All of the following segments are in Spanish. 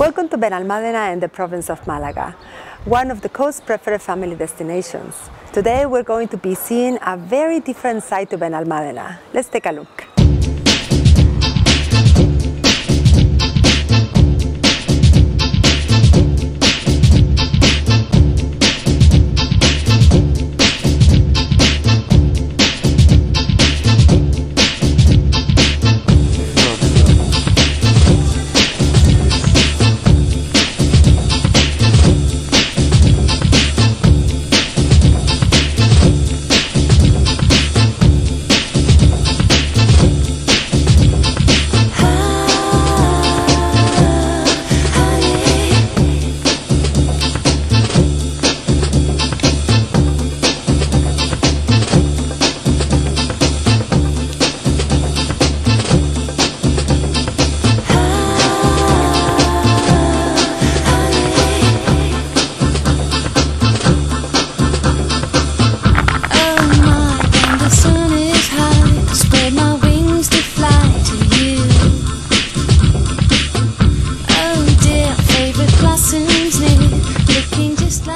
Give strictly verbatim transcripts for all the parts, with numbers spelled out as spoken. Welcome to Benalmádena in the province of Malaga, one of the coast's preferred family destinations. Today we're going to be seeing a very different side to Benalmádena. Let's take a look.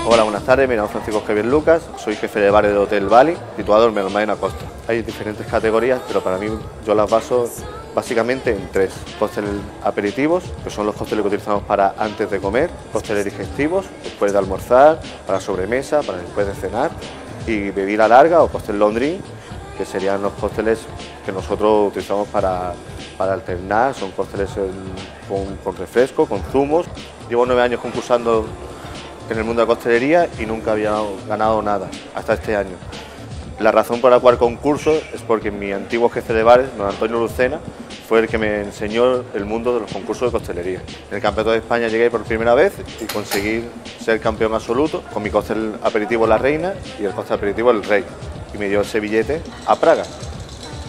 Hola, buenas tardes, mi nombre es Francisco Javier Lucas, soy jefe de bar del Hotel Bali, situado en Benalmádena Costa. Hay diferentes categorías, pero para mí yo las baso básicamente en tres. Cócteles aperitivos, que son los cócteles que utilizamos para antes de comer, cócteles digestivos, después de almorzar, para sobremesa, para después de cenar, y bebida larga o cóctel long drink, que serían los cócteles que nosotros utilizamos para, para alternar, son cócteles con, con refresco, con zumos. Llevo nueve años concursando en el mundo de la costelería y nunca había ganado nada hasta este año. La razón por la cual concurso es porque mi antiguo jefe de bares, don Antonio Lucena, fue el que me enseñó el mundo de los concursos de costelería. En el Campeonato de España llegué por primera vez y conseguí ser campeón absoluto con mi cóctel aperitivo La Reina y el cóctel aperitivo El Rey. Y me dio ese billete a Praga,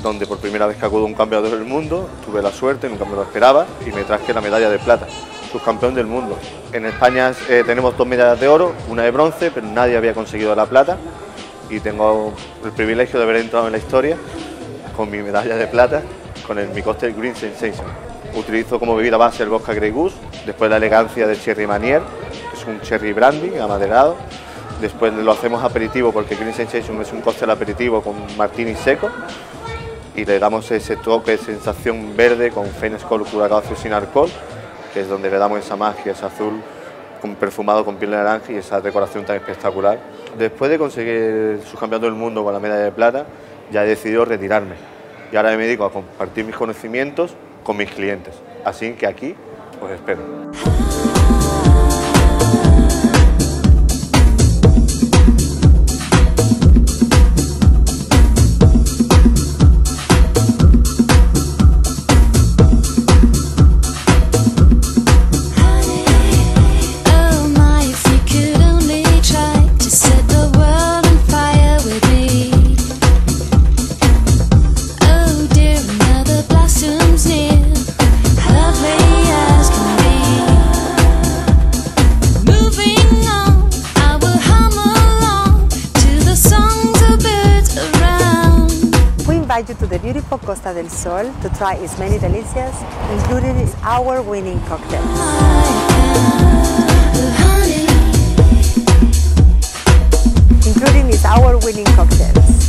donde por primera vez que acudo a un campeonato del mundo, tuve la suerte, nunca me lo esperaba, y me traje la medalla de plata. Subcampeón del mundo. En España eh, tenemos dos medallas de oro, una de bronce, pero nadie había conseguido la plata y tengo el privilegio de haber entrado en la historia con mi medalla de plata, con el, mi cóctel Green Sensations. Utilizo como bebida base el Bosca Grey Goose, después la elegancia del Cherry Manier, que es un cherry brandy amaderado, después lo hacemos aperitivo porque Green Sensations es un cóctel aperitivo con martini seco y le damos ese toque, sensación verde con fenecol, curacao sin alcohol, que es donde le damos esa magia, ese azul con perfumado con piel de naranja y esa decoración tan espectacular. Después de conseguir el subcampeonato del mundo con la medalla de plata, ya he decidido retirarme y ahora me dedico a compartir mis conocimientos con mis clientes. Así que aquí os espero. I invite you to the beautiful Costa del Sol to try its many delicias, including its award-winning cocktails. Including its award-winning cocktails.